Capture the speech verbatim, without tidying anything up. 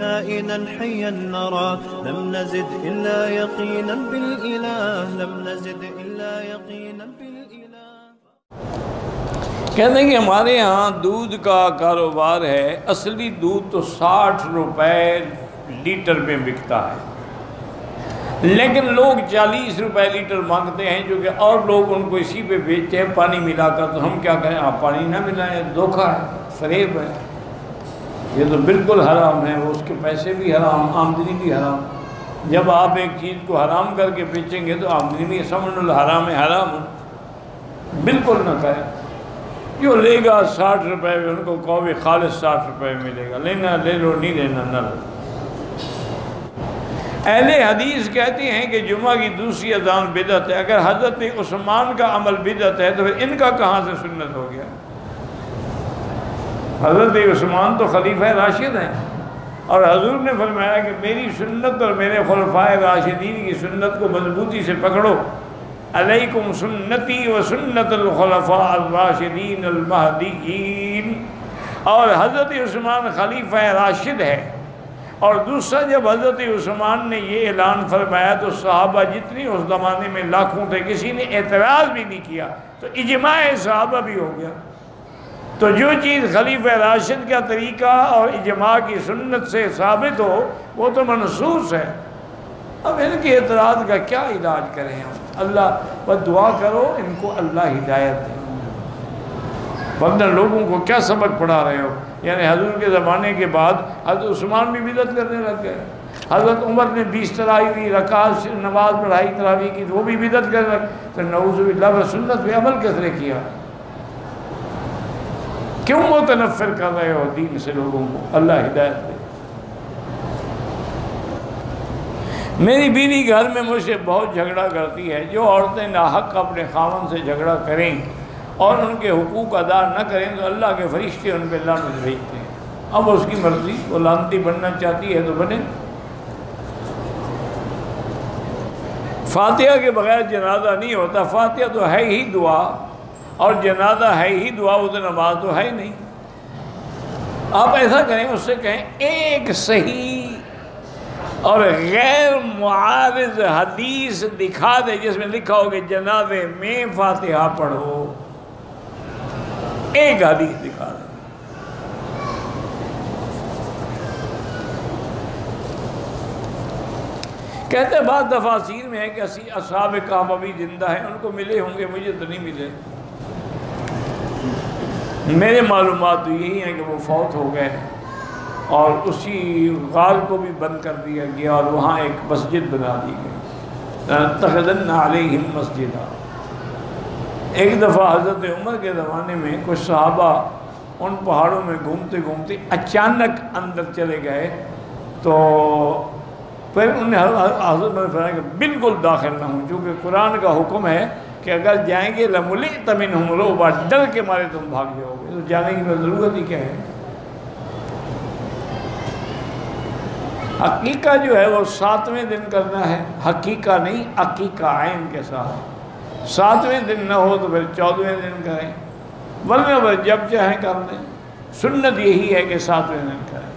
إذا حيا نرى لم نزد إلا يقينا بالإله لم نزد إلا يقينا بالإله। कहते हैं कि हमारे यहाँ दूध का कारोबार है। असली दूध तो साठ रुपए लीटर में बिकता है, लेकिन लोग चालीस रुपए लीटर मांगते हैं, जो कि और लोग उनको इसी पे बेचते हैं पानी मिलाकर। तो हम क्या कहें, आप पानी ना मिलाएं, धोखा है, फरेब है, ये तो बिल्कुल हराम है। उसके पैसे भी हराम, आमदनी भी हराम। जब आप एक चीज़ को हराम करके बेचेंगे तो आमदनी भी समझ लो हराम है, हराम बिल्कुल ना कहे। जो लेगा साठ रुपए में, उनको कौवे खालिश साठ रुपए में मिलेगा, लेना ले लो, नहीं लेना ना लो। अहले हदीस कहते हैं कि जुम्मा की दूसरी अजान बिदअत है। अगर हज़रत उस्मान का अमल बिदअत है तो फिर इनका कहाँ से सुन्नत हो गया। हज़रत उस्मान तो खलीफा राशिद हैं और हजूर ने फरमाया कि मेरी सुन्नत और मेरे खुलफाए राशिदीन की सुन्नत को मजबूती से पकड़ो। अलैकुम सुन्नती व सुन्नतुल खुलफाए राशिदीन अल महदीयीन। और हज़रत उस्मान खलीफा राशिद है। और दूसरा, जब हज़रत उस्मान ने ये ऐलान फरमाया तो सहाबा जितनी उस ज़माने में लाखों थे, किसी ने एतराज़ भी नहीं किया, तो इजमाए सहाबा भी हो गया। तो जो चीज़ खलीफा राशिद का तरीका और इजमा की सुन्नत से साबित हो वो तो मनसूस है। अब इनके एतराज़ का क्या इलाज करें हम। अल्लाह बस दुआ करो इनको अल्लाह हिदायत दे। वरना लोगों को क्या सबक पढ़ा रहे हो। यानी हजूर के ज़माने के बाद हज़रत उस्मान भी बिदअत करने लग गए, हज़रत उमर ने बीस तरावी रकात नमाज पढ़ाई तरावी की, वो भी बिदअत करने लगे। तो नऊज़ुबिल्लाह व सुन्नत पर अमल कैसे किया, क्यों वो तनफ़र कर रहे हो दीन से लोगों को। अल्लाह हिदायत दे। मेरी बीवी घर में मुझसे बहुत झगड़ा करती है। जो औरतें नाहक अपने खावन से झगड़ा करें और उनके हुकूक अदा न करें तो अल्लाह के फरिश्ते उन पर लानत भेजते हैं। अब उसकी मर्ज़ी, वो लानती बनना चाहती है तो बने। फातिहा के बगैर जनाजा नहीं होता। फातिहा तो है ही दुआ और जनाजा है ही दुआ, वो तो नमाज तो है ही नहीं। आप ऐसा करें, उससे कहें एक सही और गैर मुआरिज हदीस दिखा दे जिसमें लिखा हो कि जनाजे में फातिहा पढ़ो। एक हदीस दिखा दे। कहते बात तफासीर में है कि असहाब कहफ अभी जिंदा है, उनको मिले होंगे, मुझे तो नहीं मिले। मेरे मालूमात तो यही है कि वो फौत हो गए और उसी गार को भी बंद कर दिया गया और वहाँ एक मस्जिद बना दी गई, तखदन्ना अलैहिम मस्जिदा। एक दफ़ा हज़रत उमर के ज़माने में कुछ सहाबा उन पहाड़ों में घूमते घूमते अचानक अंदर चले गए, तो फिर उन्हें हज़रत ने फरमाया कि बिल्कुल दाखिल ना हूँ, चूँकि कुरान का हुक्म है कि अगर जाएंगे लमुल तमिन हमरो, डर के मारे तुम भाग जाओगे, तो जाने की ज़रूरत ही क्या है। हकीका जो है वो सातवें दिन करना है। हकीका नहीं, हकीका आयन के साथ। सातवें दिन न हो तो फिर चौदहवें दिन करें, वरना जब चाहें कर लें। सुन्नत यही है कि सातवें दिन करें।